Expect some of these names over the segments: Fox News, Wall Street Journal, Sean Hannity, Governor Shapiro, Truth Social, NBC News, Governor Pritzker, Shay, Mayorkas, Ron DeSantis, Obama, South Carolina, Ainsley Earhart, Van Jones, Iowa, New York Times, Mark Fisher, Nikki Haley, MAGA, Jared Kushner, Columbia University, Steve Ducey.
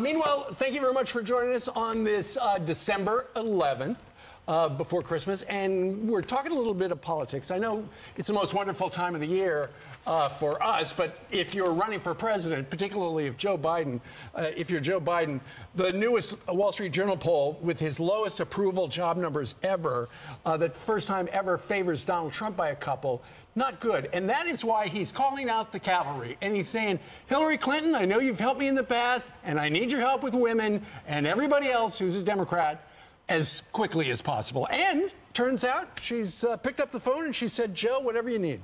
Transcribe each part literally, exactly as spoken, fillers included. meanwhile, thank you very much for joining us on this uh, December eleventh. Uh, before Christmas, and we're talking a little bit of politics. I know it's the most wonderful time of the year uh, for us, but if you're running for president, particularly if Joe Biden, uh, if you're Joe Biden, the newest Wall Street Journal poll with his lowest approval job numbers ever, uh, the first time ever, favors Donald Trump by a couple. Not good. And that is why he's calling out the cavalry, and he's saying, Hillary Clinton, I know you've helped me in the past, and I need your help with women and everybody else who's a Democrat as quickly as possible. And turns out she's uh, picked up the phone and she said, Joe, whatever you need.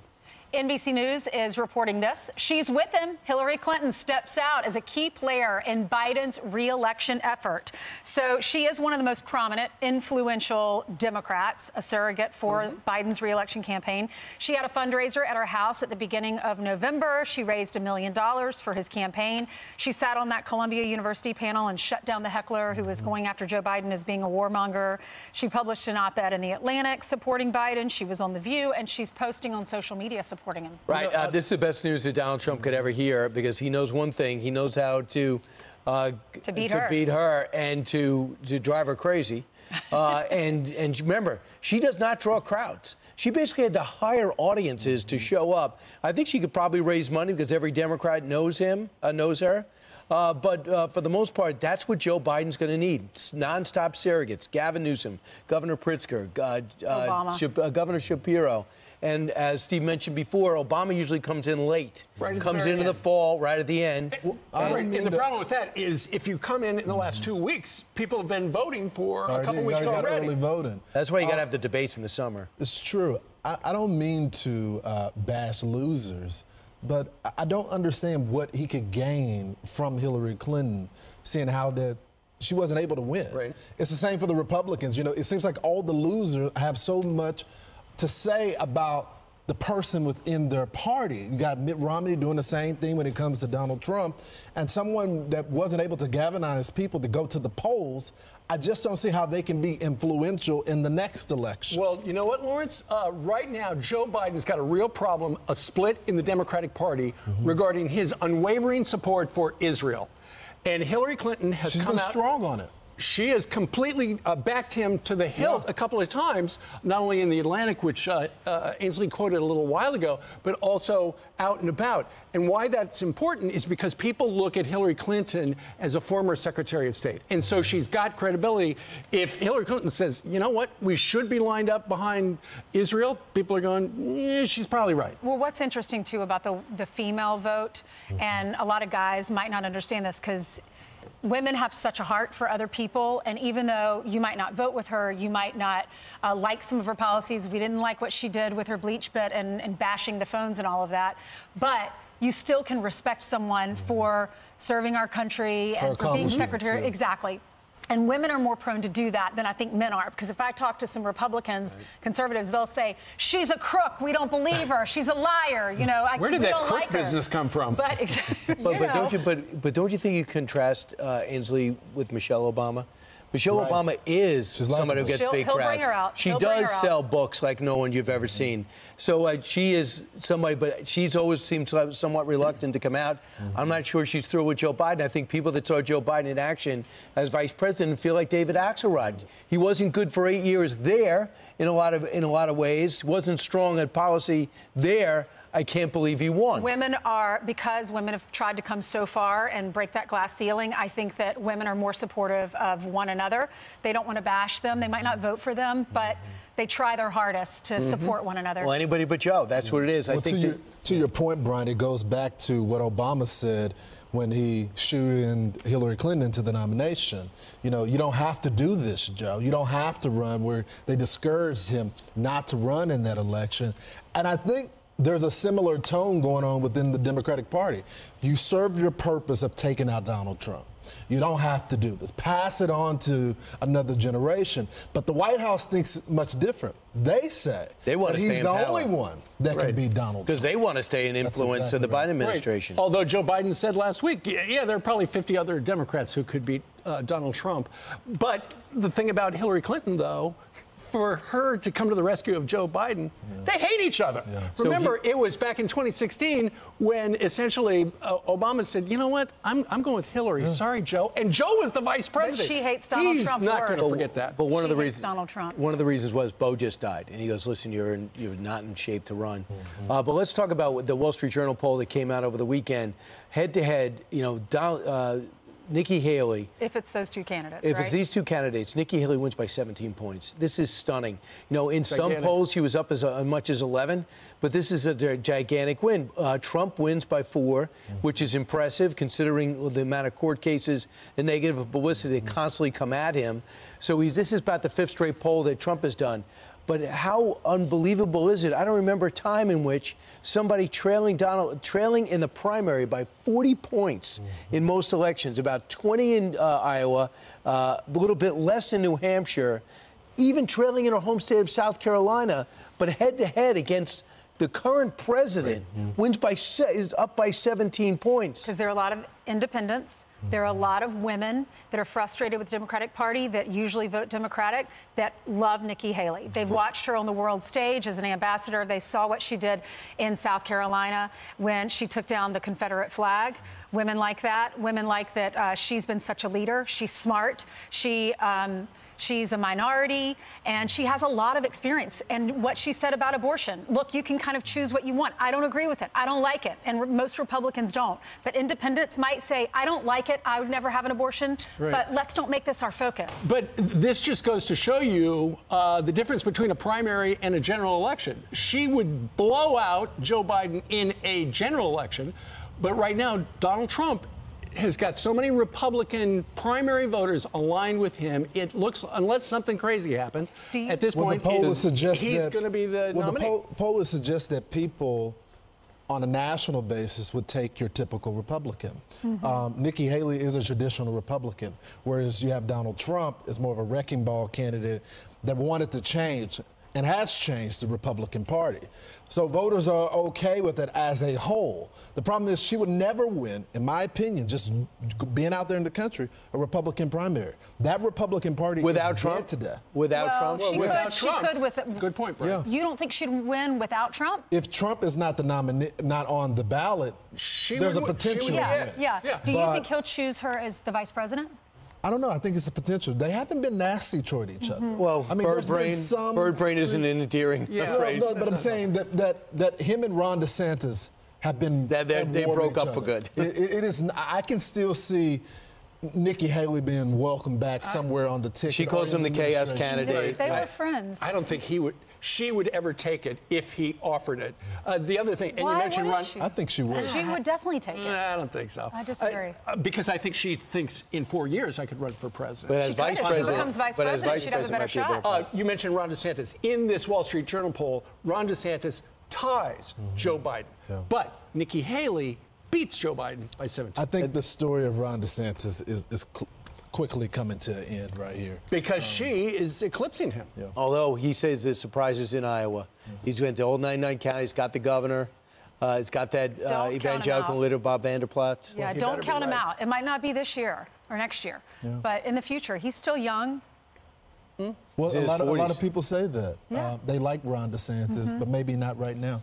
N B C News is reporting this. She's with him. Hillary Clinton steps out as a key player in Biden's re-election effort. So she is one of the most prominent, influential Democrats, a surrogate for mm-hmm. Biden's re-election campaign. She had a fundraiser at her house at the beginning of November. She raised a million dollars for his campaign. She sat on that Columbia University panel and shut down the heckler who was going after Joe Biden as being a warmonger. She published an op-ed in The Atlantic supporting Biden. She was on The View, and she's posting on social media supporting him. Right. Uh, this is the best news that Donald Trump could ever hear, because he knows one thing. He knows how to uh, to, beat, to her. beat her and to to drive her crazy. Uh, and and remember, she does not draw crowds. She basically had to hire audiences to show up. I think she could probably raise money because every Democrat knows him, uh, knows her. Uh, but uh, for the most part, that's what Joe Biden's going to need. Nonstop surrogates, Gavin Newsom, Governor Pritzker, uh, uh, Sh uh, Governor Shapiro. And as Steve mentioned before, Obama usually comes in late, right comes the into end. the fall, right at the end. And, uh, and, and the, the problem with that is if you come in in the last two weeks, people have been voting for already, a couple weeks already. Got early voting. That's why you got to uh, have the debates in the summer. It's true. I, I don't mean to uh, bash losers, but I don't understand what he could gain from Hillary Clinton, seeing how that she wasn't able to win. Right. It's the same for the Republicans. You know, it seems like all the losers have so much to say about the person within their party. You got Mitt Romney doing the same thing when it comes to Donald Trump, and someone that wasn't able to galvanize people to go to the polls. I just don't see how they can be influential in the next election. Well, you know what, Lawrence? Uh, right now, Joe Biden's got a real problem, a split in the Democratic Party mm-hmm. regarding his unwavering support for Israel. And Hillary Clinton has She's come been out strong on it. She has completely uh, backed him to the hilt yeah. a couple of times, not only in The Atlantic, which uh, uh, Ainsley quoted a little while ago, but also out and about. And why that's important is because people look at Hillary Clinton as a former Secretary of State. And so she's got credibility. If Hillary Clinton says, you know what, we should be lined up behind Israel, people are going, yeah, she's probably right. Well, what's interesting, too, about the, the female vote, mm-hmm. and a lot of guys might not understand this because women have such a heart for other people, and even though you might not vote with her, you might not uh, like some of her policies. We didn't like what she did with her bleach bit and, and bashing the phones and all of that, but you still can respect someone for serving our country her and for being secretary. Yeah. Exactly. And women are more prone to do that than I think men are, because if I talk to some Republicans, right. conservatives, they'll say, she's a crook, we don't believe her, she's a liar, you know. I, Where did that crook like business come from? But, but, but, don't you, but, but don't you think you contrast uh, Ainsley with Michelle Obama? Michelle right. Obama is somebody who gets She'll, big crowds. She he'll does sell books like no one you've ever seen. So uh, she is somebody, but she's always seemed somewhat reluctant to come out. Mm-hmm. I'm not sure she's through with Joe Biden. I think people that saw Joe Biden in action as vice president feel like David Axelrod. He wasn't good for eight years there in a lot of in a lot of ways. Wasn't strong at policy there. I can't believe he won. Women are, because women have tried to come so far and break that glass ceiling, I think that women are more supportive of one another. They don't want to bash them. They might not vote for them, but they try their hardest to mm-hmm. support one another. Well, anybody but Joe. That's what it is. Well, I think to, your, to your point, Brian, it goes back to what Obama said when he shoo-in Hillary Clinton into the nomination. You know, you don't have to do this, Joe. You don't have to run, where they discouraged him not to run in that election. And I think there's a similar tone going on within the Democratic Party. You served your purpose of taking out Donald Trump. You don't have to do this. Pass it on to another generation. But the White House thinks much different. They say they want that to he's the power. only one that right. can beat Donald Trump. Because they want to stay in influence exactly of the right. Biden administration. Right. Although Joe Biden said last week, yeah, there are probably fifty other Democrats who could beat uh, Donald Trump. But the thing about Hillary Clinton, though, for her to come to the rescue of Joe Biden, yeah. they hate each other. Yeah. Remember, so he, it was back in twenty sixteen when essentially uh, Obama said, you know what, I'm, I'm going with Hillary. Yeah. Sorry, Joe. And Joe was the vice president. But she hates Donald He's Trump He's not going to forget that. But one she of the reasons Donald Trump. One of the reasons was Bo just died. And he goes, listen, you're, in, you're not in shape to run. Mm-hmm. uh, but let's talk about the Wall Street Journal poll that came out over the weekend. Head to head, you know, Donald... Uh, Nikki Haley. If it's those two candidates, If right? it's these two candidates, Nikki Haley wins by seventeen points. This is stunning. You know, in gigantic. some polls, she was up as uh, much as eleven, but this is a gigantic win. Uh, Trump wins by four, mm-hmm. which is impressive considering the amount of court cases and negative publicity mm-hmm. that constantly come at him. So he's, this is about the fifth straight poll that Trump has done. But how unbelievable is it? I don't remember a time in which somebody trailing Donald, trailing in the primary by forty points mm-hmm. in most elections, about twenty in uh, Iowa, uh, a little bit less in New Hampshire, even trailing in her home state of South Carolina, but head-to-head against the current president mm-hmm. wins by se- is up by seventeen points. Because there are a lot of independents. Mm-hmm. There are a lot of women that are frustrated with the Democratic Party that usually vote Democratic that love Nikki Haley. Mm-hmm. They've watched her on the world stage as an ambassador. They saw what she did in South Carolina when she took down the Confederate flag. Women like that. Women like that uh, she's been such a leader. She's smart. She... Um, She's a minority, and she has a lot of experience. And what she said about abortion, look, you can kind of choose what you want. I don't agree with it. I don't like it. And re- most Republicans don't. But independents might say, I don't like it. I would never have an abortion. Right. But let's don't make this our focus. But this just goes to show you uh, the difference between a primary and a general election. She would blow out Joe Biden in a general election. But right now, Donald Trump has got so many Republican primary voters aligned with him. It looks, unless something crazy happens, you, at this well, point, the poll is, is he's going to be the well, nominee. The poll, poll would suggest that people on a national basis would take your typical Republican. Mm-hmm. Um, Nikki Haley is a traditional Republican, whereas you have Donald Trump is more of a wrecking ball candidate that wanted to change and has changed the Republican Party. So voters are okay with it as a whole. The problem is she would never win, in my opinion, just being out there in the country, a Republican primary. That Republican Party without is Trump dead today. Without well, Trump? Well, she without could, Trump. She could with, Good point, Brian. Yeah. You don't think she'd win without Trump? If Trump is not the nominee, not on the ballot, she there's would, a potential. She would, yeah, yeah. yeah. Do you but, think he'll choose her as the vice president? I don't know. I think it's the potential. They haven't been nasty toward each other. Mm-hmm. Well, I mean, bird brain, some... bird brain isn't an endearing yeah. no, phrase. No, but I'm saying that, that that him and Ron DeSantis have been that they, they broke up other. for good. It, it is. I can still see Nikki Haley being welcomed back somewhere I, on the ticket. She calls him the chaos candidate. They, they were friends. I, I don't think he would. She would ever take it if he offered it. Uh, the other thing, and Why you mentioned Ron. She? I think she would. She would definitely take it. No, I don't think so. I disagree. Uh, because I think she thinks in four years I could run for president. But as she vice president, she becomes vice president, but as vice she'd president, have a better shot. Be a uh, you mentioned Ron DeSantis. In this Wall Street Journal poll, Ron DeSantis ties mm-hmm. Joe Biden, yeah. but Nikki Haley beats Joe Biden by seventeen. I think the story of Ron DeSantis is, is cl- quickly coming to an end right here. Because um, she is eclipsing him. Yeah. Although he says the surprise is in Iowa. Yeah. He's went to all ninety-nine counties, got the governor. Uh, it's got that uh, evangelical leader, Bob Vanderplaat. Yeah, well, don't count him right. out. It might not be this year or next year. Yeah. But in the future, he's still young. Hmm? Well, a lot, of, a lot of people say that. Yeah. Uh, they like Ron DeSantis, mm-hmm. but maybe not right now.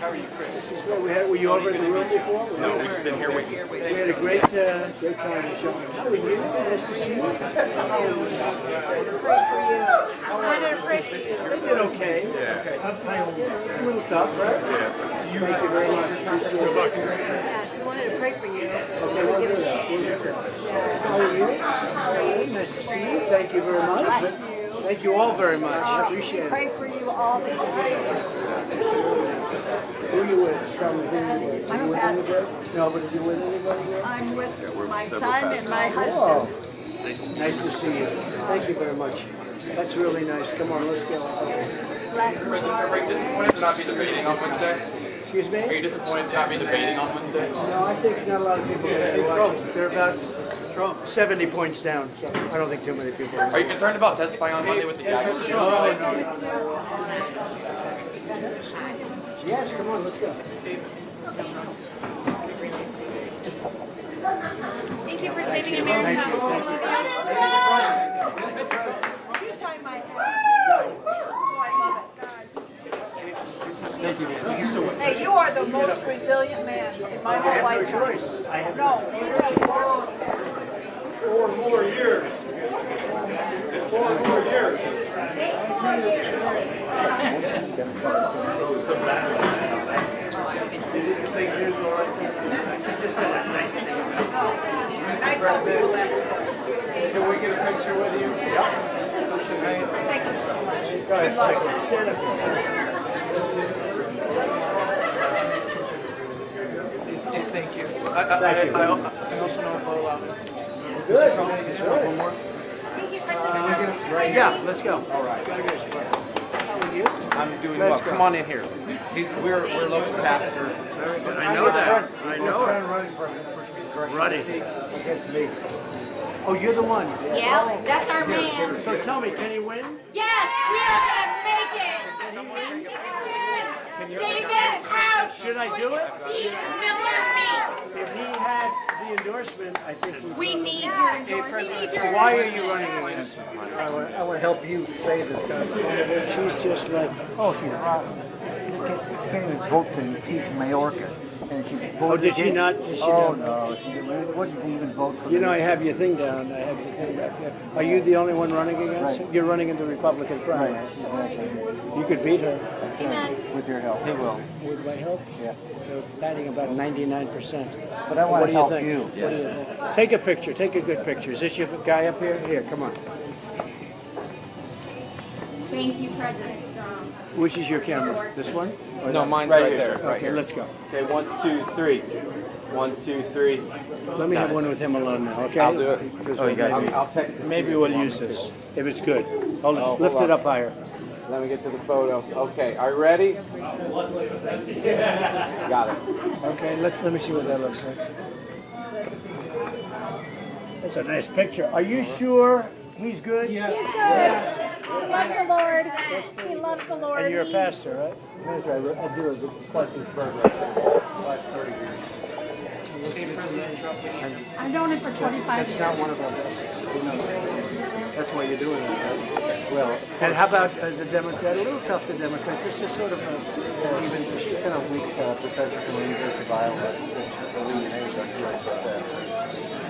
How are you, Chris? Well, we had, were you over at the room before? No, we've been here waiting. We had a great, uh, great time to show. How are you? Nice to see you. You did okay. Yeah. A little tough, right? Yeah. You Thank you very much. Good luck. Yes, we wanted to pray for you. Okay, we'll do that. How are you? How are you? Nice to see you. Thank you very much. Thank you all very much. I appreciate it. Pray for you all the time. Who you with? From who you with? I'm a pastor. No, but are you with anybody? I'm with yeah, my son pastors. and my husband. Oh. Nice, to nice to see you. Thank you very much. That's really nice. Come on, let's go. Last the president's break this morning to not be debating on Wednesday. Excuse me? Are you disappointed to not be debating on Wednesday? No, I think not a lot of people are going to be watching. They're about Trump. seventy points down, so I don't think too many people are. Are you concerned about testifying on Monday with the guys? No, no, no. Yes, come on, let's go. Thank you for saving America. You tie my hat. Thank you, man. Thank you so much. Hey, you are the most resilient man in my whole lifetime. I have no choice. I have no. Four more years. Four more years. I told you that. Can we get a picture with you? Yep. Thank you so much. Go ahead. Thank you. I, I, Thank I, I, I, I also know if I'll allow it. Good. Is there one more? Thank you for uh, right yeah, let's go. All right. How are you? I'm doing let's well. Go. Come on in here. He's, we're we're local pastor. Very good. I know I'm that. Running. I know it. Running for running against me. Oh, you're the one. Yeah, that's our man. So tell me, can he win? Yes, we are gonna make it. Can he win? David, ouch! Should I do it? He's Miller. If he had the endorsement, I think we, we need your endorsement. So why are you running against him? I want, I want to help you save this guy. She's just like, oh, she's a problem. She can't even vote to impeach Mayorkas. And she voted oh, did she not? Did she oh, not? no. She wouldn't even vote for You know, me. I have your thing down. I have your thing down. Yeah. Are you the only one running against right. him? You're running in the Republican primary. Right. Right. You could beat her. Yeah. With your help. He will. With my help? Yeah. They're batting about ninety-nine percent. But I want to help you. you? Yes. What do you take a picture. Take a good picture. Is this your guy up here? Here, come on. Thank you, President Trump. Which is your camera? This one? Or no, that? mine's right, right there. Right okay, here. Let's go. Okay, one, two, three. One, two, three. Let me Got have it. one with him alone now, okay? I'll do it. Oh, you gotta do it. I'll text him. Maybe we'll use this, if it's good. Hold oh, on. Lift hold it up on. higher. Let me get to the photo. Okay, are you ready? Got it. Okay, let's let me see what that looks like. That's a nice picture. Are you sure he's good? Yes. He's good. Yes. He loves the Lord. He loves the Lord. And you're a pastor, right? That's right. I do a good question for last thirty years. I've known it for twenty-five years. That's not one of our best. That's why you're doing it, right? Well, and how about uh, the Democrat? A little tough, the Democrat. This is sort of a uh, even she's kind of weak uh, professor from the University of Iowa.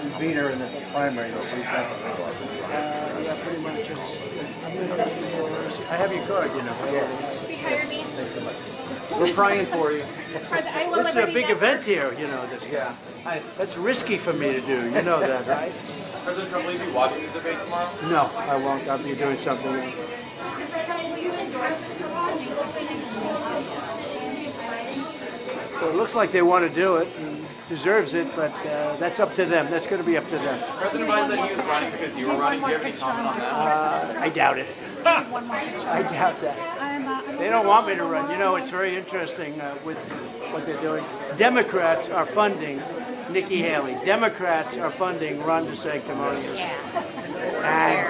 You beat her in the primary, though. Pretty tough. Uh, yeah, pretty much. It's, I have your card, you know. Please hire me. Thanks so much. We're praying for you. This is a big event here, you know. This yeah. I, that's risky for me to do. You know that, right? President Trump, will you be watching the debate tomorrow? No, I won't. I'll be doing something else. Well, it looks like they want to do it and deserves it, but uh, that's up to them. That's going to be up to them. President Biden said he was running because you were running. Do you have any comment on that? Uh, I doubt it. I doubt that. They don't want me to run. You know, it's very interesting uh, with what they're doing. Democrats are funding Nikki Haley. Democrats are funding Ron DeSantis. Yeah. And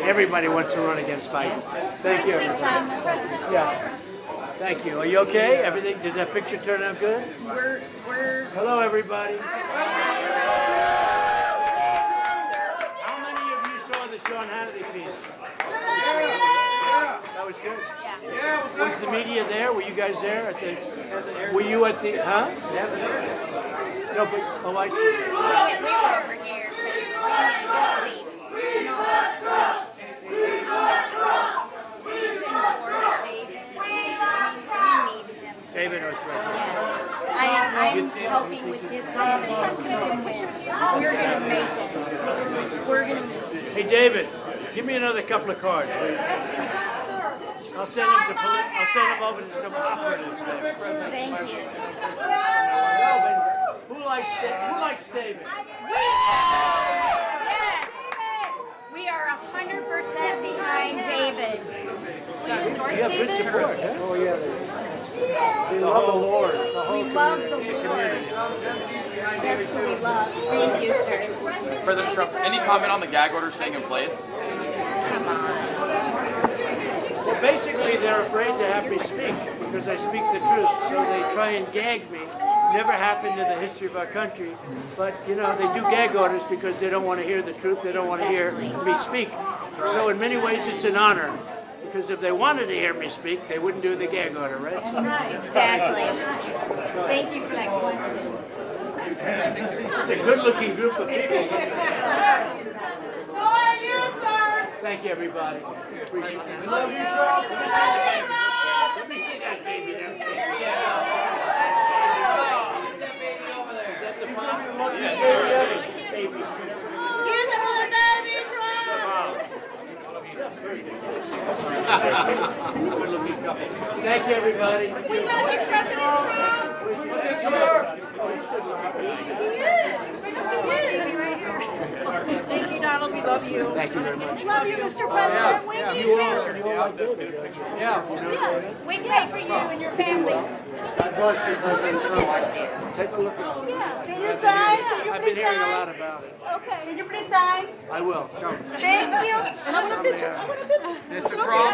everybody wants to run against Biden. Thank you. Yeah. Thank you. Are you okay? Everything? Did that picture turn out good? We're. We're. Hello, everybody. How many of you saw the Sean Hannity piece? Yeah. That was good. Yeah. Was the media there? Were you guys there? At the, were you at the? Huh? No, but, oh, I see. We were over here. We want Trump! We want Trump! We want Trump! We want Trump! David was right. Yes. I am, I'm helping with his nomination. We're going to make it. We're going to make it. Hey, David, give me another couple of cards, please. I'll send him to I'll send him over to some operatives. Thank you. Who likes Who likes David? We yes. We are a hundred percent behind David. Please endorse David. Yeah, good support. Oh yeah. We love the Lord. We love the Lord. That's who we love. Thank you, sir. President Trump, any comment on the gag order staying in place? Come on. Well, basically, they're afraid to have me speak because I speak the truth, so they try and gag me. Never happened in the history of our country, but, you know, they do gag orders because they don't want to hear the truth. They don't want to hear me speak. So in many ways, it's an honor. Because if they wanted to hear me speak, they wouldn't do the gag order, right? Right, exactly. Thank you for that question. It's a good-looking group of people. So are you, sir? Thank you, everybody. Appreciate it. We love you, Trump. Let me see that baby down there. Yeah. Is that baby over there? Is that the He's going to be the luckiest baby ever. Baby. Here's another baby, Trump. Thank you, everybody. We love you, President Trump. President Trump. Thank you, Donald. We love you. Thank you very much. We love you, Mister President. We love you. Yeah. We pray for you and your family. God bless you, President Trump. Take a look at it. Yeah. Can you sign? Can you I've been hearing sign? a lot about it. Okay. Can you please sign? I will. Sure. Thank you. And I want a picture. I want a picture. Mister Trump.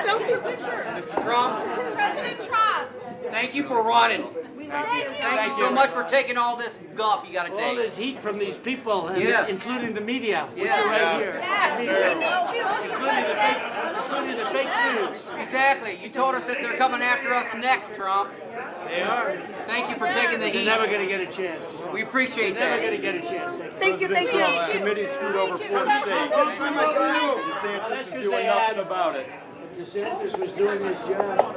Mister Trump. President Trump. Thank you for running. Thank you. Thank, Thank you so much for taking all this guff you got to take. All this heat from these people, and yes. including the media, which yes. are right here. Yes. Including, the fake, including the fake news. Exactly. You told us that they're coming after us next, Trump. They are. Thank you for taking the heat. They're never going to get a chance. We appreciate that. They're never going to get a chance. Thank you. Thank you. The committee screwed over four states. DeSantis is doing nothing about it. DeSantis was doing his job.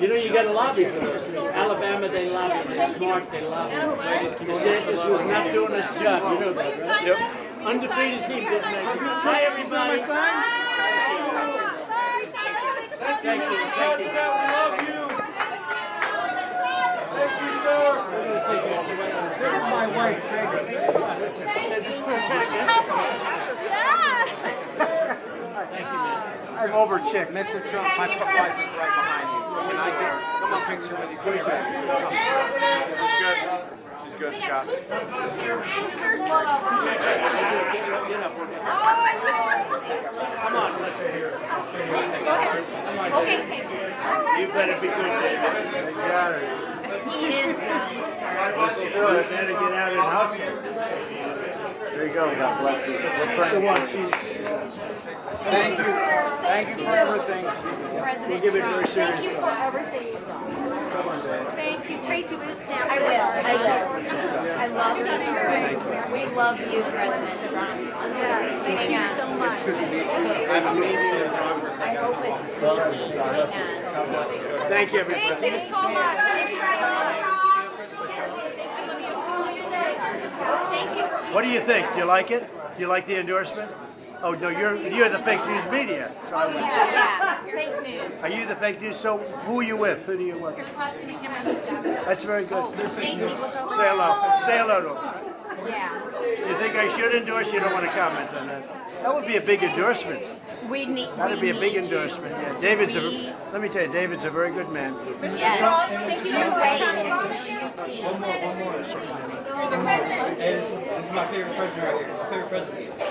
You know, you got to lobby for those things. Alabama, they lobby. They're smart, they lobby. DeSantis was not doing his job. You know that, right? Yep. Undefeated team. Hi, everybody. Thank you. Thank you. Love you. Thank you, sir. This is my wife, Peggy. Yeah. Thank you, man. I'm overchicked. Mister Trump, my wife is right behind you. Can I get a picture with you? Please. She's good. She's good, Scott. Get up. Come on, let's hear it. Go ahead. Okay, okay. You better be good, David. You got it. He is good. You better get out and hustle. There you go. God bless you. That's the one. She's... Thank you. Thank you for everything. We give it very seriously. Thank you for everything you've done. Thank you. Tracy, we just now. I will. I will. I love you. We love you, President Trump. Yes. Thank you so much. It's good to meet you. I'm amazing and Congress. I hope it's easy. Thank you, everybody. Thank you so much. Thank you for all. What do you think? Do you like it? Do you like the endorsement? Oh no, you're you're the fake news media. So oh yeah, yeah, fake news. Are you the fake news? So who are you with? Who do you with? That's very good. Oh, say hello. Say hello to him. Yeah. You think I should endorse? You don't want to comment on that. That would be a big endorsement. We need. That would be a big endorsement. Yeah. David's a. Let me tell you, David's a very good man. Yes. One more. One more. You're the president. This is my favorite president right here. My favorite president.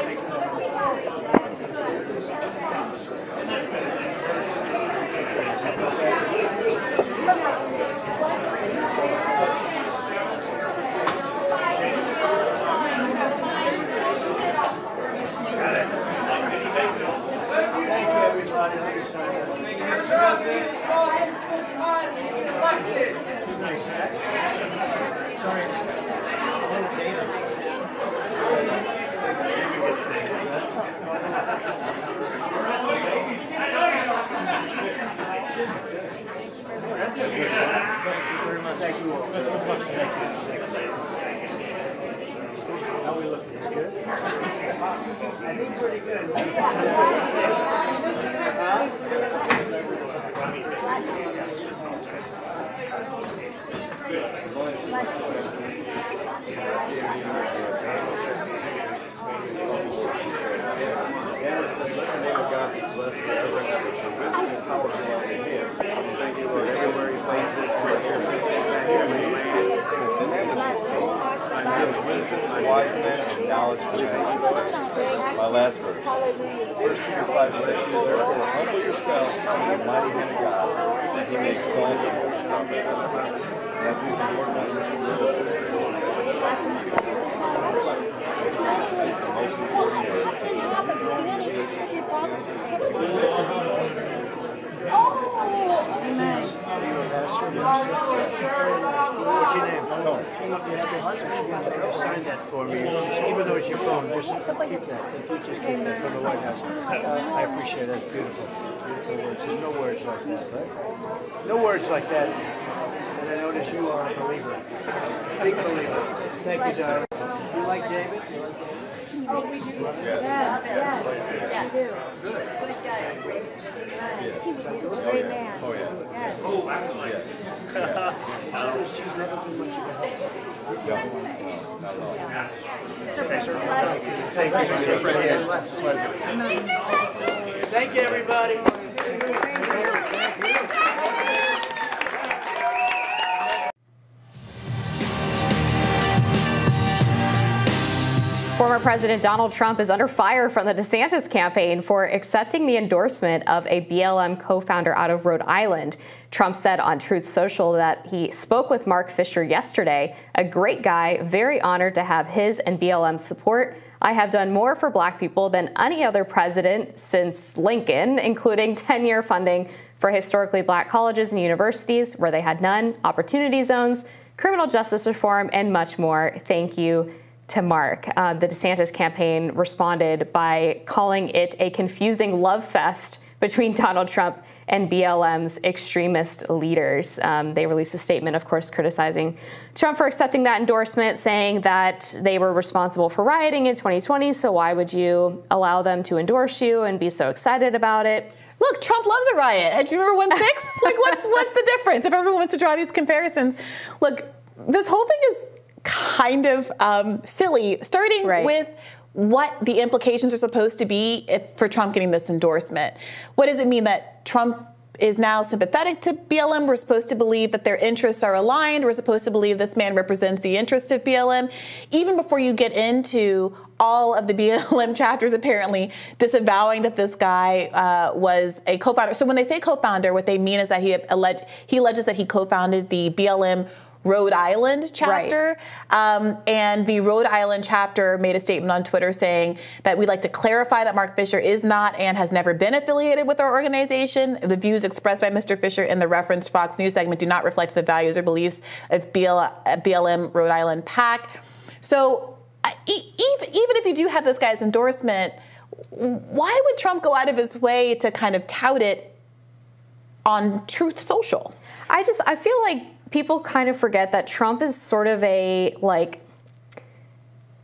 you all. How we looking? Good? I think pretty good. Huh? Wise men and knowledge to make it. My last verse. First Peter five six. Therefore, humble yourselves under the mighty hand of God, that He may exalt you. That the Lord wants to do. What's your name? Tony. Sign that for me. Even though it's your phone, just keep that. Please just keep that from the White House. Uh, I appreciate it. That's beautiful. Beautiful words. There's no words like that, right? No words like that. And I notice you are a believer. Big believer. Thank you, Donald. You like David? Oh, we do. Yes, yes, yes. We do. Good. Good guy. He was a great man. Oh, yeah. Oh, actually, yes. Yeah. She's never been much of a help. No, not at all. Thank you. Thank you, everybody. Former President Donald Trump is under fire from the DeSantis campaign for accepting the endorsement of a B L M co-founder out of Rhode Island. Trump said on Truth Social that he spoke with Mark Fisher yesterday, a great guy, very honored to have his and B L M's support. I have done more for black people than any other president since Lincoln, including ten-year funding for historically black colleges and universities where they had none, opportunity zones, criminal justice reform, and much more. Thank you to Mark. Uh, the DeSantis campaign responded by calling it a confusing love fest between Donald Trump and B L M's extremist leaders. Um, they released a statement, of course, criticizing Trump for accepting that endorsement, saying that they were responsible for rioting in twenty twenty, so why would you allow them to endorse you and be so excited about it? Look, Trump loves a riot. And do you remember one six? Like, what's, what's the difference? If everyone wants to draw these comparisons. Look, this whole thing is kind of um, silly, starting right. with what the implications are supposed to be if, for Trump getting this endorsement. What does it mean that Trump is now sympathetic to B L M? We're supposed to believe that their interests are aligned. We're supposed to believe this man represents the interests of B L M. Even before you get into all of the B L M chapters apparently disavowing that this guy uh, was a co-founder. So when they say co-founder, what they mean is that he, alleged, he alleges that he co-founded the B L M Rhode Island chapter, right. um, and the Rhode Island chapter made a statement on Twitter saying that we'd like to clarify that Mark Fisher is not and has never been affiliated with our organization. The views expressed by Mister Fisher in the referenced Fox News segment do not reflect the values or beliefs of B L M Rhode Island PAC. So uh, e even, even if you do have this guy's endorsement, why would Trump go out of his way to kind of tout it on Truth Social? I just, I feel like people kind of forget that Trump is sort of a, like,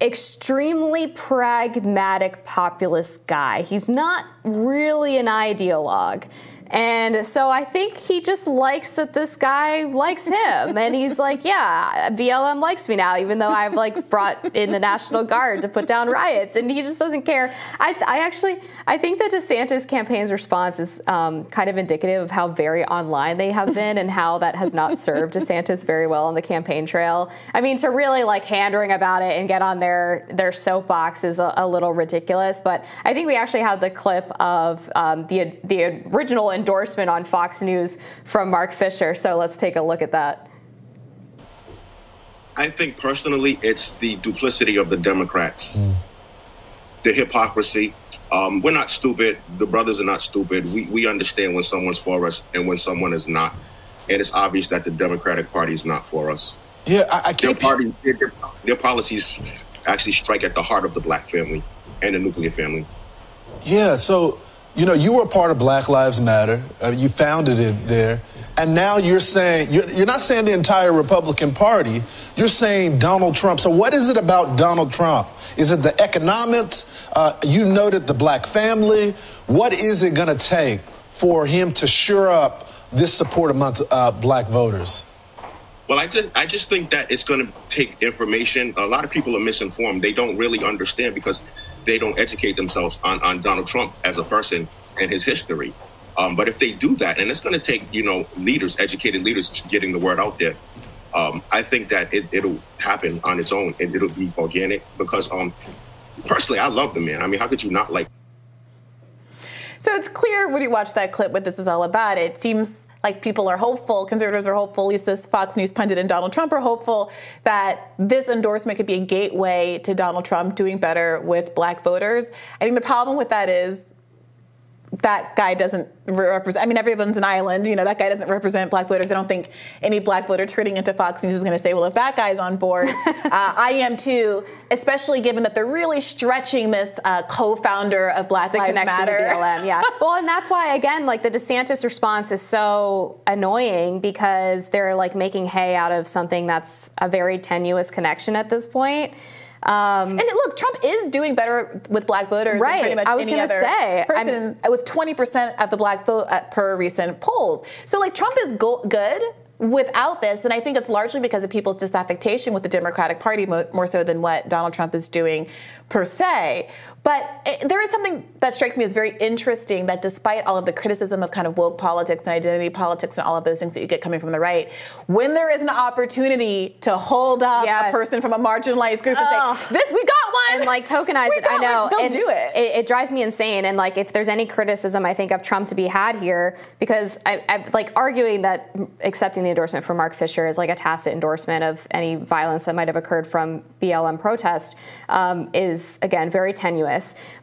extremely pragmatic populist guy. He's not really an ideologue. And so I think he just likes that this guy likes him. And he's like, yeah, B L M likes me now, even though I've, like, brought in the National Guard to put down riots. And he just doesn't care. I, I actually, I think that DeSantis campaign's response is um, kind of indicative of how very online they have been and how that has not served DeSantis very well on the campaign trail. I mean, to really, like, hand-wring about it and get on their, their soapbox is a, a little ridiculous. But I think we actually had the clip of um, the, the original endorsement on Fox News from Mark Fisher. So let's take a look at that. I think personally, it's the duplicity of the Democrats, mm. the hypocrisy. Um, we're not stupid. The brothers are not stupid. We, we understand when someone's for us and when someone is not. And it's obvious that the Democratic Party is not for us. Yeah, I, I can't. Their, party, their, their policies actually strike at the heart of the black family and the nuclear family. Yeah, so, you know, you were a part of Black Lives Matter. Uh, you founded it there. And now you're saying, you're, you're not saying the entire Republican Party. You're saying Donald Trump. So what is it about Donald Trump? Is it the economics? Uh, you noted the black family. What is it going to take for him to shore up this support amongst uh, black voters? Well, I just I just think that it's going to take information. A lot of people are misinformed. They don't really understand because they don't educate themselves on, on Donald Trump as a person and his history. Um, but if they do that, and it's going to take, you know, leaders, educated leaders getting the word out there. Um, I think that it, it'll happen on its own and it'll be organic because um, personally, I love the man. I mean, how could you not like? So it's clear when you watch that clip what this is all about. It seems like people are hopeful, conservatives are hopeful, at least this Fox News pundit and Donald Trump are hopeful that this endorsement could be a gateway to Donald Trump doing better with black voters. I think the problem with that is that guy doesn't represent, I mean, everyone's an island, you know, that guy doesn't represent black voters. I don't think any black voter turning into Fox News is going to say, well, if that guy's on board, uh, I am too, especially given that they're really stretching this uh, co-founder of Black Lives Matter. The connection to B L M, yeah. Well, and that's why, again, like the DeSantis response is so annoying because they're like making hay out of something that's a very tenuous connection at this point. Um, and look, Trump is doing better with black voters right, than pretty much I was any other say, person I'm, with twenty percent of the black vote uh, per recent polls. So, like, Trump is go good without this, and I think it's largely because of people's disaffection with the Democratic Party mo more so than what Donald Trump is doing per se. But it, there is something that strikes me as very interesting that despite all of the criticism of kind of woke politics and identity politics and all of those things that you get coming from the right, when there is an opportunity to hold up yes. a person from a marginalized group and Ugh. say, this, we got one! And like tokenize we it, I know. They'll and do it. it. It drives me insane. And like if there's any criticism, I think, of Trump to be had here, because I, I like arguing that accepting the endorsement from Mark Fisher is like a tacit endorsement of any violence that might have occurred from B L M protest um, is, again, very tenuous.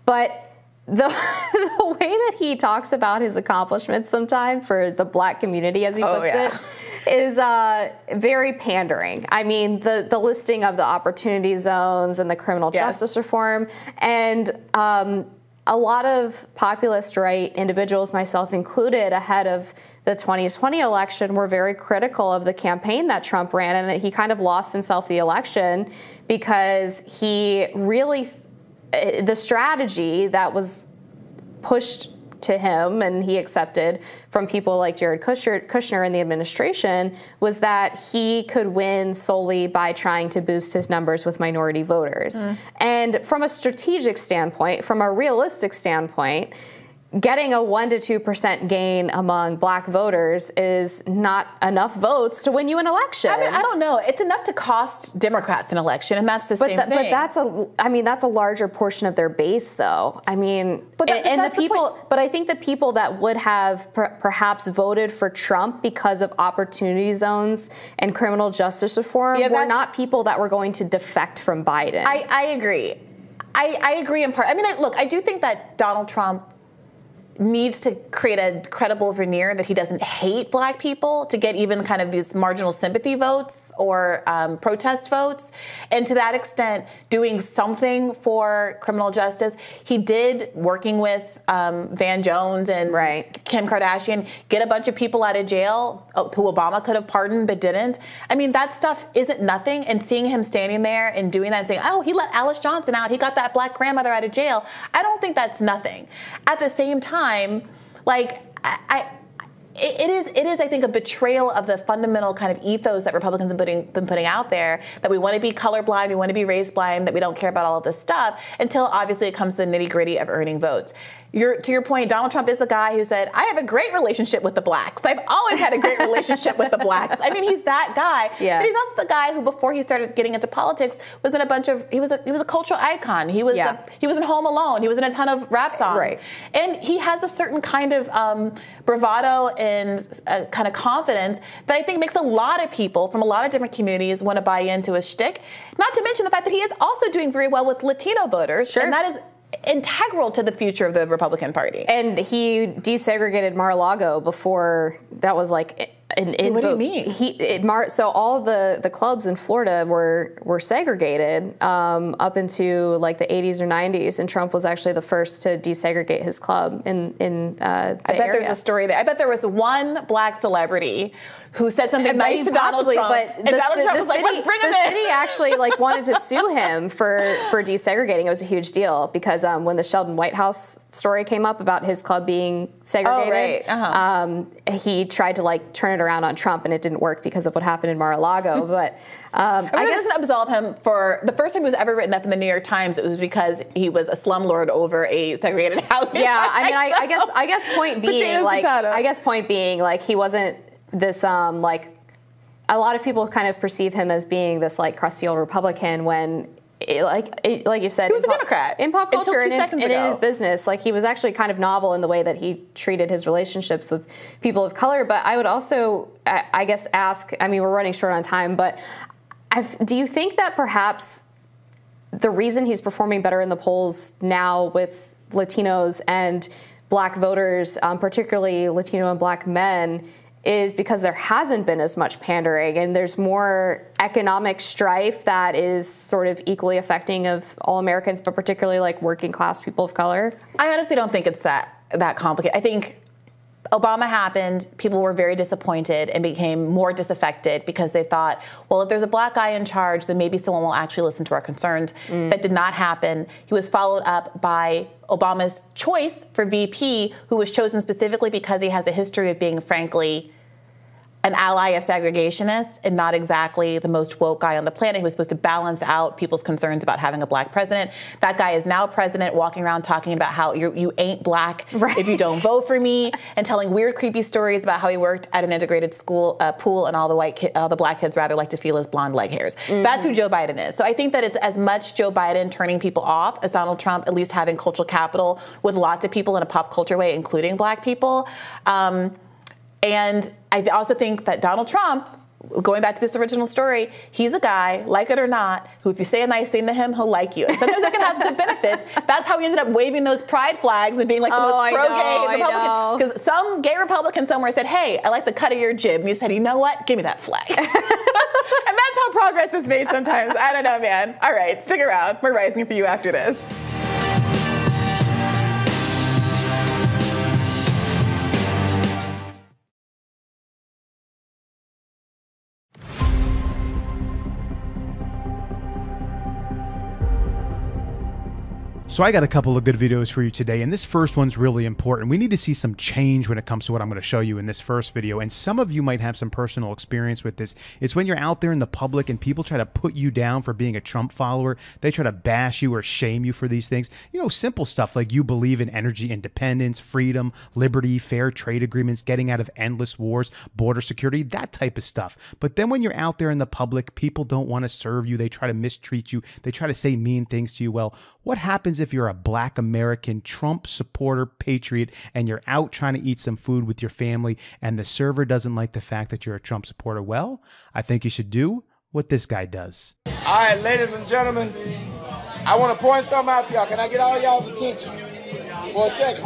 But the, the way that he talks about his accomplishments sometimes for the black community, as he puts oh, yeah. it, is uh, very pandering. I mean, the, the listing of the opportunity zones and the criminal yes. justice reform and um, a lot of populist right individuals, myself included, ahead of the twenty twenty election were very critical of the campaign that Trump ran, and he kind of lost himself the election because he really, the strategy that was pushed to him and he accepted from people like Jared Kushner, Kushner in the administration was that he could win solely by trying to boost his numbers with minority voters. Mm. And from a strategic standpoint, from a realistic standpoint, getting a one to two percent gain among black voters is not enough votes to win you an election. I mean, I don't know. It's enough to cost Democrats an election, and that's the but same th thing. But that's a, I mean, that's a larger portion of their base, though. I mean, but that, and, and the people, the but I think the people that would have per perhaps voted for Trump because of opportunity zones and criminal justice reform yeah, were not people that were going to defect from Biden. I, I agree. I, I agree in part. I mean, I, look, I do think that Donald Trump needs to create a credible veneer that he doesn't hate black people to get even kind of these marginal sympathy votes or um, protest votes. And to that extent, doing something for criminal justice. He did, working with um, Van Jones and right. Kim Kardashian, get a bunch of people out of jail who Obama could have pardoned but didn't. I mean, that stuff isn't nothing. And seeing him standing there and doing that and saying, oh, he let Alice Johnson out. He got that black grandmother out of jail. I don't think that's nothing. At the same time, like I, I it is it is I think a betrayal of the fundamental kind of ethos that Republicans have been putting, been putting out there, that we want to be colorblind, we want to be race blind, that we don't care about all of this stuff, until obviously it comes to the nitty-gritty of earning votes. Your, to your point, Donald Trump is the guy who said, I have a great relationship with the blacks. I've always had a great relationship with the blacks. I mean, he's that guy. Yeah. But he's also the guy who, before he started getting into politics, was in a bunch of, he was a, he was a cultural icon. He was, yeah. a, he was in Home Alone. He was in a ton of rap songs. Right. And he has a certain kind of um, bravado and a kind of confidence that I think makes a lot of people from a lot of different communities want to buy into his shtick. Not to mention the fact that he is also doing very well with Latino voters. Sure. And that is integral to the future of the Republican Party. And he desegregated Mar-a-Lago before that was like an invoke. What do you mean? He, it, Mar, so all the, the clubs in Florida were, were segregated um, up into like the eighties or nineties, and Trump was actually the first to desegregate his club in, in uh, the I bet area. There's a story there. I bet there was one black celebrity who said something and nice to possibly, Donald Trump, but and the, Donald Trump the was city, like, let's bring him the in. The city actually like wanted to sue him for, for desegregating. It was a huge deal because um, when the Sheldon Whitehouse story came up about his club being segregated, oh, right. uh-huh. um, he tried to like turn it around on Trump, and it didn't work because of what happened in Mar-a-Lago. But um, I, mean, I guess it doesn't absolve him for the first time he was ever written up in the New York Times. It was because he was a slumlord over a segregated housing. Yeah, I mean, I, I guess I guess point being, Potatoes like I guess point being, like he wasn't this um, like. A lot of people kind of perceive him as being this like crusty old Republican when, it, like it, like you said, he was a Democrat in pop culture and, in, and in his business. Like he was actually kind of novel in the way that he treated his relationships with people of color. But I would also, I, I guess, ask. I mean, we're running short on time, but I've, do you think that perhaps the reason he's performing better in the polls now with Latinos and Black voters, um, particularly Latino and Black men, is because there hasn't been as much pandering and there's more economic strife that is sort of equally affecting of all Americans, but particularly like working class people of color? I honestly don't think it's that that complicated. I think Obama happened, people were very disappointed and became more disaffected because they thought, well, if there's a Black guy in charge, then maybe someone will actually listen to our concerns. Mm. That did not happen. He was followed up by Obama's choice for V P, who was chosen specifically because he has a history of being, frankly, an ally of segregationists and not exactly the most woke guy on the planet who was supposed to balance out people's concerns about having a Black president. That guy is now president, walking around talking about how you you ain't Black right. if you don't vote for me, and telling weird, creepy stories about how he worked at an integrated school uh, pool and all the white, all the Black kids rather like to feel his blonde leg hairs. Mm-hmm. That's who Joe Biden is. So I think that it's as much Joe Biden turning people off as Donald Trump at least having cultural capital with lots of people in a pop culture way, including Black people. Um, And I also think that Donald Trump, going back to this original story, he's a guy, like it or not, who if you say a nice thing to him, he'll like you. And sometimes that can have good benefits. That's how he ended up waving those pride flags and being like the oh, most pro-gay Republican. Because some gay Republican somewhere said, hey, I like the cut of your jib. And he said, you know what? Give me that flag. And that's how progress is made sometimes. I don't know, man. All right, stick around. We're rising for you after this. So I got a couple of good videos for you today, and this first one's really important. We need to see some change when it comes to what I'm going to show you in this first video, and some of you might have some personal experience with this. It's when you're out there in the public and people try to put you down for being a Trump follower. They try to bash you or shame you for these things. You know, simple stuff like you believe in energy independence, freedom, liberty, fair trade agreements, getting out of endless wars, border security, that type of stuff. But then when you're out there in the public, people don't want to serve you. They try to mistreat you. They try to say mean things to you. Well, what happens if you're a Black American Trump supporter patriot and you're out trying to eat some food with your family and the server doesn't like the fact that you're a Trump supporter? Well, I think you should do what this guy does. All right, ladies and gentlemen, I want to point something out to y'all. Can I get all y'all's attention for a second?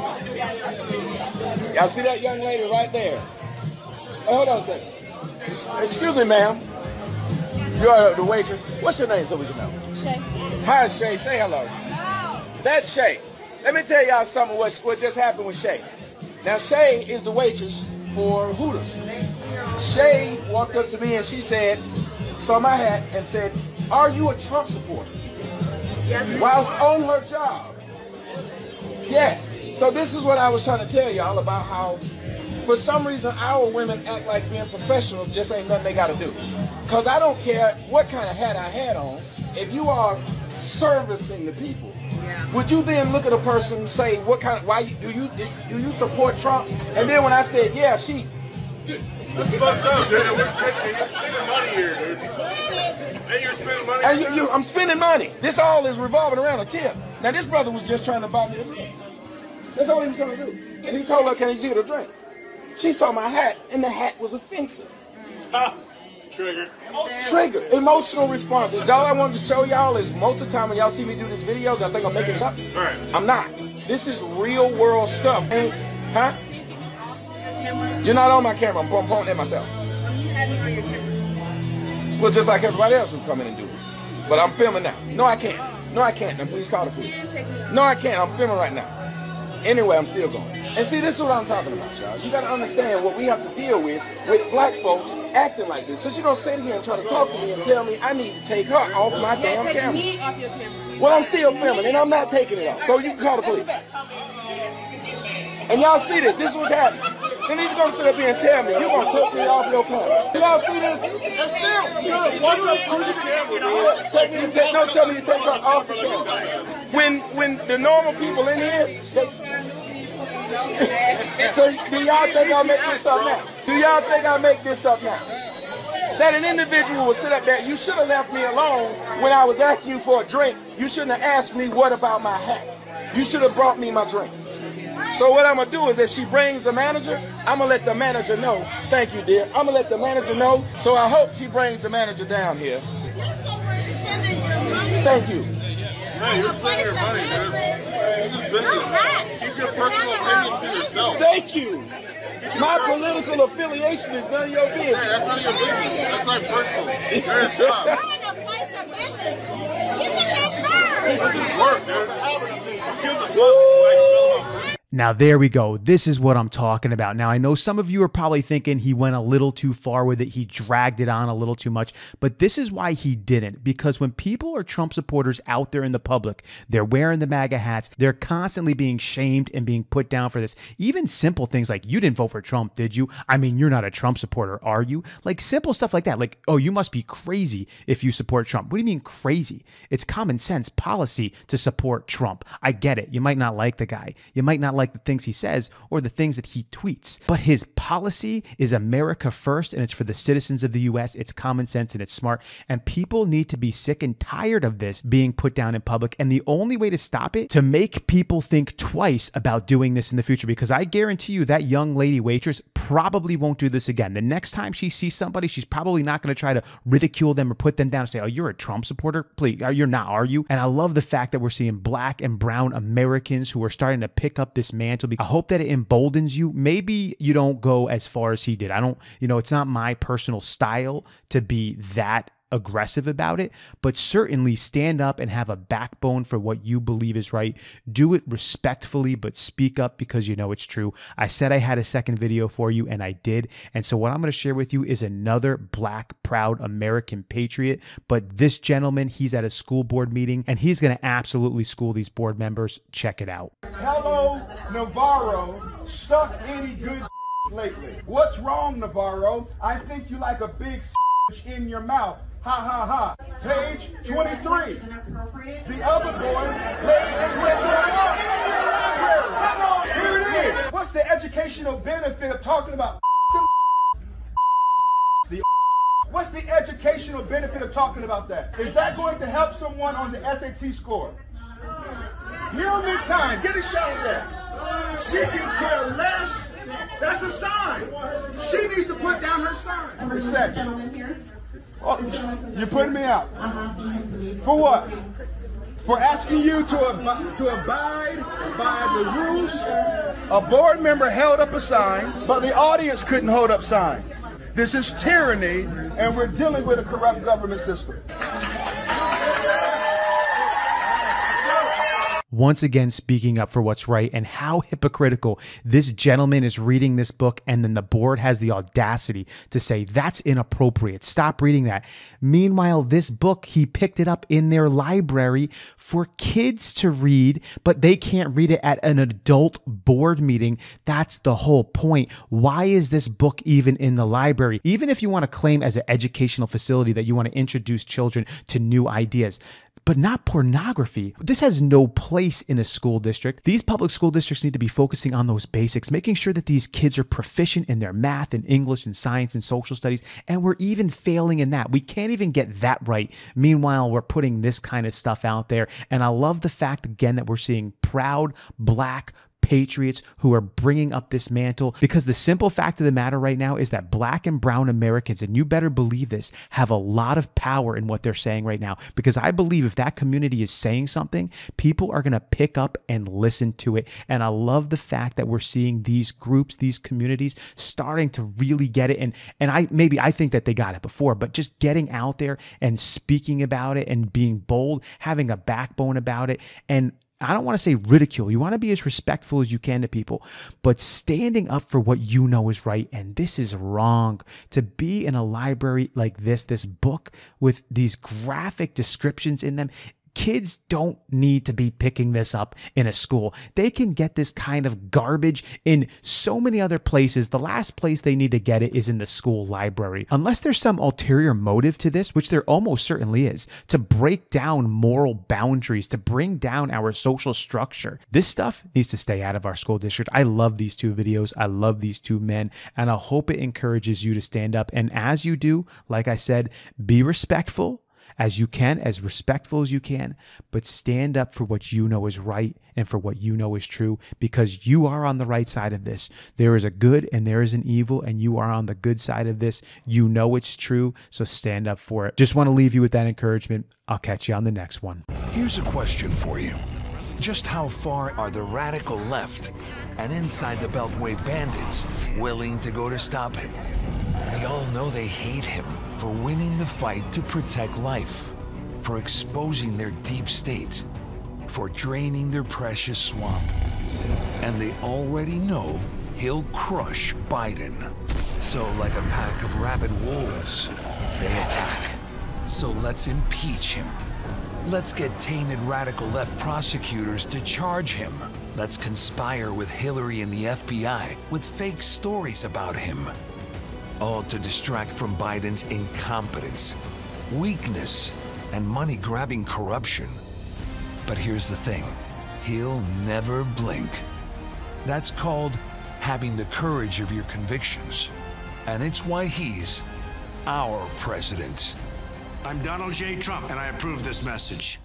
Y'all see that young lady right there? Oh, hold on a second. Excuse me, ma'am. You're the waitress. What's your name so we can know? Shay. Hi, Shay. Say hello. That's Shay. Let me tell y'all something what, what just happened with Shay. Now, Shay is the waitress for Hooters. Shay walked up to me and she said, saw my hat and said, are you a Trump supporter? Yes. Whilst on her job. Yes. So this is what I was trying to tell y'all about how, for some reason, our women act like being professional just ain't nothing they got to do. Because I don't care what kind of hat I had on, if you are servicing the people, would you then look at a person and say, what kind of, why you, do you, do you support Trump? And then when I said, yeah, she. What's fucked up, dude? We're spending, you're spending money here, dude. And you're spending money. And you, you, I'm spending money. This all is revolving around a tip. Now this brother was just trying to buy me a drink. That's all he was trying to do. And he told her, can you get a drink? She saw my hat, and the hat was offensive. Uh, Trigger. Trigger. Emotional responses. All I wanted to show y'all is most of the time when y'all see me do these videos, I think I'm making it up. Right. I'm not. This is real world stuff. And, huh? You're not on my camera. I'm pointing at myself. You had me on your camera. Well, just like everybody else who come in and do it. But I'm filming now. No, I can't. No, I can't. Now, please call the police. No, I can't. I'm filming right now. Anyway, I'm still going. And see, this is what I'm talking about, y'all. You got to understand what we have to deal with with Black folks acting like this. So she don't sit here and try to talk to me and tell me I need to take her off my yeah, damn take camera. Me off your camera. Well, I'm still filming, and I'm not taking it off. So you can call the police. And y'all see this. This is what's happening. And he's going to sit up here and tell me, you're going to take me off your car. Y'all see this? That's still. Why do you take me? You take, no, tell me you take her off the car. When, when the normal people in here, they, so do y'all think I make this up now? Do y'all think I make this up now? That an individual will sit up there, you should have left me alone when I was asking you for a drink. You shouldn't have asked me what about my hat. You should have brought me my drink. So what I'm going to do is if she brings the manager, I'm going to let the manager know. Thank you, dear. I'm going to let the manager know. So I hope she brings the manager down here. Thank you. Hey, you're spending your money, man. This is business. Keep your personal opinions to yourself. Thank you. My political affiliation is none of your business. Hey, that's none of your business. That's not personal. It's your job. You're in a place of business. You can get burned. This is work, dude. Woo! Now, there we go. This is what I'm talking about. Now, I know some of you are probably thinking he went a little too far with it. He dragged it on a little too much. But this is why he didn't, because when people are Trump supporters out there in the public, they're wearing the MAGA hats. They're constantly being shamed and being put down for this. Even simple things like, you didn't vote for Trump, did you? I mean, you're not a Trump supporter, are you? Like simple stuff like that. Like, oh, you must be crazy if you support Trump. What do you mean crazy? It's common sense policy to support Trump. I get it. You might not like the guy. You might not like the things he says or the things that he tweets. But his policy is America first, and it's for the citizens of the U S. It's common sense and it's smart. And people need to be sick and tired of this being put down in public. And the only way to stop it, to make people think twice about doing this in the future, because I guarantee you that young lady waitress probably won't do this again. The next time she sees somebody, she's probably not going to try to ridicule them or put them down and say, oh, you're a Trump supporter? Please, you're not, are you? And I love the fact that we're seeing black and brown Americans who are starting to pick up this mantle. I hope that it emboldens you. Maybe you don't go as far as he did. I don't, you know, it's not my personal style to be that aggressive about it, but certainly stand up and have a backbone for what you believe is right. Do it respectfully, but speak up because you know it's true. I said I had a second video for you, and I did. And so what I'm going to share with you is another black, proud American patriot. But this gentleman, he's at a school board meeting, and he's going to absolutely school these board members. Check it out. Hello, Navarro. Suck any good lately. What's wrong, Navarro? I think you like a big in your mouth. Ha ha ha. Page twenty-three. The other boy, page twenty-three. Here it is. What's the educational benefit of talking about the What's the educational benefit of talking about that? Is that going to help someone on the S A T score? Human kind. Get a shot of that. She can care less. That's a sign. She needs to put down her sign. Oh, you're putting me out. For what? For asking you to, ab to abide by the rules. A board member held up a sign, but the audience couldn't hold up signs. This is tyranny, and we're dealing with a corrupt government system. Once again, speaking up for what's right, and how hypocritical. This gentleman is reading this book, and then the board has the audacity to say, that's inappropriate. Stop reading that. Meanwhile, this book, he picked it up in their library for kids to read, but they can't read it at an adult board meeting. That's the whole point. Why is this book even in the library? Even if you want to claim as an educational facility that you want to introduce children to new ideas, but not pornography. This has no place in a school district. These public school districts need to be focusing on those basics, making sure that these kids are proficient in their math and English and science and social studies, and we're even failing in that. We can't even get that right. Meanwhile, we're putting this kind of stuff out there, and I love the fact, again, that we're seeing proud black patriots who are bringing up this mantle, because the simple fact of the matter right now is that black and brown Americans, and you better believe this, have a lot of power in what they're saying right now, because I believe if that community is saying something, people are going to pick up and listen to it. And I love the fact that we're seeing these groups, these communities starting to really get it. And, and I, maybe I think that they got it before, but just getting out there and speaking about it and being bold, having a backbone about it. And I don't want to say ridicule. You want to be as respectful as you can to people, but standing up for what you know is right. And this is wrong. To be in a library like this, this book with these graphic descriptions in them, Kids don't need to be picking this up in a school. They can get this kind of garbage in so many other places. The last place they need to get it is in the school library. Unless there's some ulterior motive to this, which there almost certainly is, to break down moral boundaries, to bring down our social structure. This stuff needs to stay out of our school district. I love these two videos. I love these two men, and I hope it encourages you to stand up. And as you do, like I said, be respectful as you can, as respectful as you can, but stand up for what you know is right and for what you know is true, because you are on the right side of this. There is a good and there is an evil, and you are on the good side of this. You know it's true, so stand up for it. Just want to leave you with that encouragement. I'll catch you on the next one. Here's a question for you. Just how far are the radical left and inside the Beltway bandits willing to go to stop him? We all know they hate him for winning the fight to protect life, for exposing their deep state, for draining their precious swamp. And they already know he'll crush Biden. So like a pack of rabid wolves, they attack. So let's impeach him. Let's get tainted radical left prosecutors to charge him. Let's conspire with Hillary and the F B I with fake stories about him. All to distract from Biden's incompetence, weakness, and money-grabbing corruption. But here's the thing, he'll never blink. That's called having the courage of your convictions. And it's why he's our president. I'm Donald J. Trump, and I approve this message.